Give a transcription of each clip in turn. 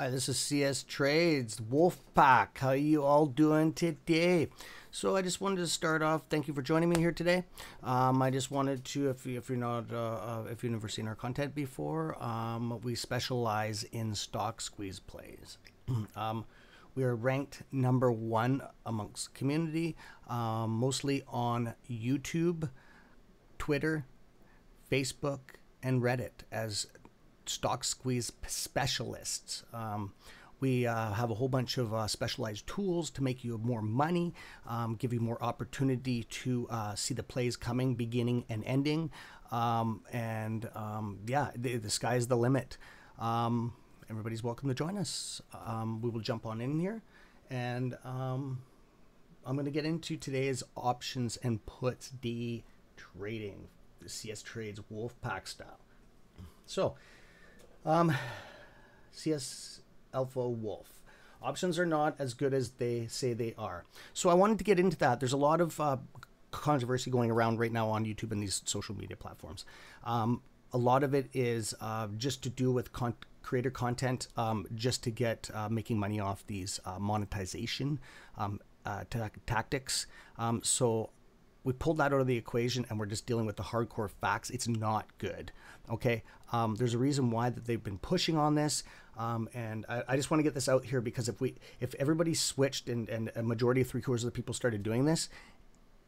Hi, this is CS Trades Wolfpack. How you all doing today? So I just wanted to start off. Thank you for joining me here today. I just wanted to, if you've never seen our content before, we specialize in stock squeeze plays. We are ranked #1 amongst community, mostly on YouTube, Twitter, Facebook, and Reddit as stock squeeze specialists. We have a whole bunch of specialized tools to make you more money, give you more opportunity to see the plays coming, beginning and ending. Yeah, the sky's the limit. Everybody's welcome to join us. We will jump on in here, and I'm going to get into today's options and puts day trading, the CS Trades Wolfpack style. So, CS Alpha Wolf. Options are not as good as they say they are. So I wanted to get into that. There's a lot of controversy going around right now on YouTube and these social media platforms. A lot of it is just to do with creator content, just to get making money off these monetization tactics. So we pulled that out of the equation, and we're just dealing with the hardcore facts. It's not good. Okay. There's a reason why that they've been pushing on this. And I just want to get this out here, because if everybody switched and a majority of 3/4 of the people started doing this,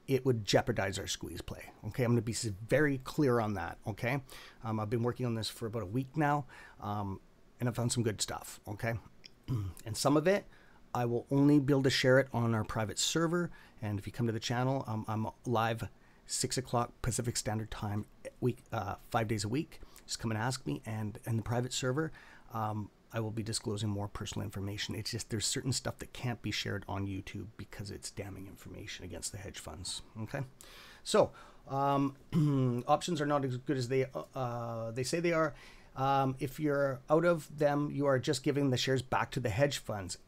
it would jeopardize our squeeze play. Okay. I'm going to be very clear on that. Okay. I've been working on this for about a week now. And I found some good stuff. Okay. And some of it, I will only be able to share it on our private server. And if you come to the channel, I'm live 6 o'clock Pacific Standard Time, 5 days a week. Just come and ask me. And in the private server, I will be disclosing more personal information. It's just there's certain stuff that can't be shared on YouTube because it's damning information against the hedge funds. Okay, so options are not as good as they say they are. If you're out of them, you are just giving the shares back to the hedge funds.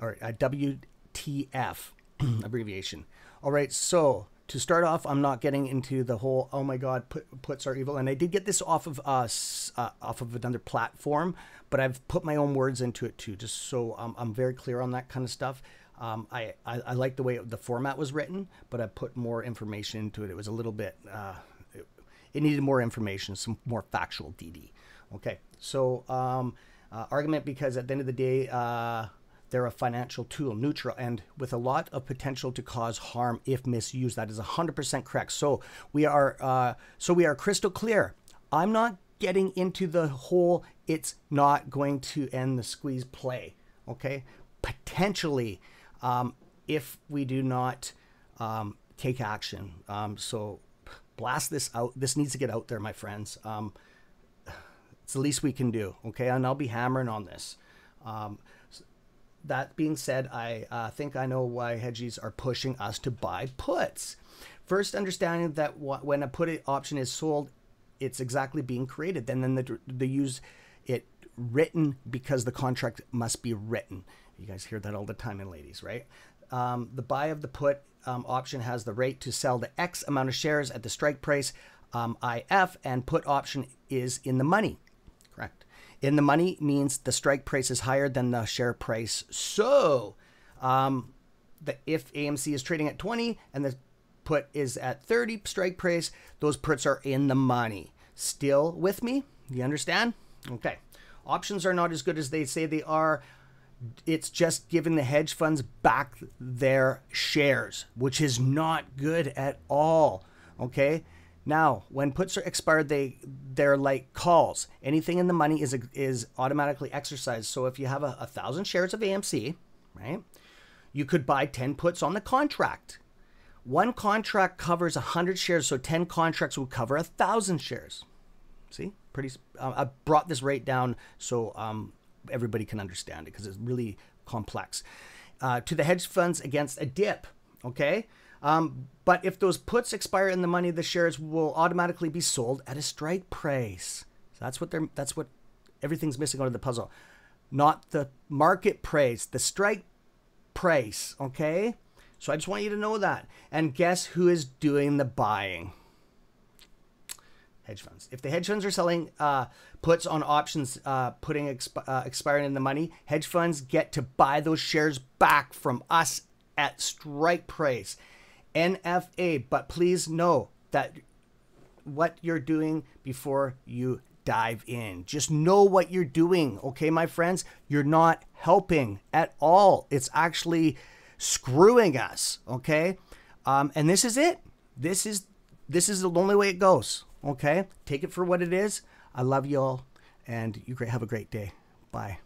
WTF abbreviation. All right. So to start off, I'm not getting into the whole, oh my God, puts are evil. And I did get this off of us, off of another platform, but I've put my own words into it too, just so I'm very clear on that kind of stuff. I like the way the format was written, but I put more information into it. It was a little bit, it needed more information, some more factual DD. Okay. So, argument, because at the end of the day, they're a financial tool, neutral, and with a lot of potential to cause harm if misused. That is 100% correct. So we are crystal clear. I'm not getting into the whole, it's not going to end the squeeze play. Okay. Potentially, if we do not, take action. So blast this out. This needs to get out there, my friends. It's the least we can do. Okay. And I'll be hammering on this. That being said, I think I know why hedgies are pushing us to buy puts. First, understanding that when a put option is sold, it's exactly being created. Then they use it written because the contract must be written. You guys hear that all the time in ladies, right? The buy of the put option has the right to sell the X amount of shares at the strike price, IF, and put option is in the money. Correct. In the money means the strike price is higher than the share price. So if AMC is trading at 20 and the put is at 30 strike price, those puts are in the money. Still with me? You understand? Okay. Options are not as good as they say they are. It's just giving the hedge funds back their shares, which is not good at all. Okay. Now, when puts are expired, they're like calls. Anything in the money is automatically exercised. So if you have 1,000 shares of AMC, right, you could buy 10 puts on the contract. One contract covers 100 shares, so 10 contracts would cover 1,000 shares. See, pretty. I brought this right down so everybody can understand it, because it's really complex. To the hedge funds against a dip, okay. But if those puts expire in the money, the shares will automatically be sold at a strike price. So that's what everything's missing out of the puzzle. Not the market price, the strike price. Okay. So I just want you to know that. And guess who is doing the buying? hedge funds. If the hedge funds are selling puts on options, putting expiring in the money, hedge funds get to buy those shares back from us at strike price, NFA. But please know that what you're doing before you dive in. Just know what you're doing, okay, my friends? You're not helping at all. It's actually screwing us, okay? And this is it. This is the only way it goes, okay? Take it for what it is. I love you all, and you have a great day. Bye.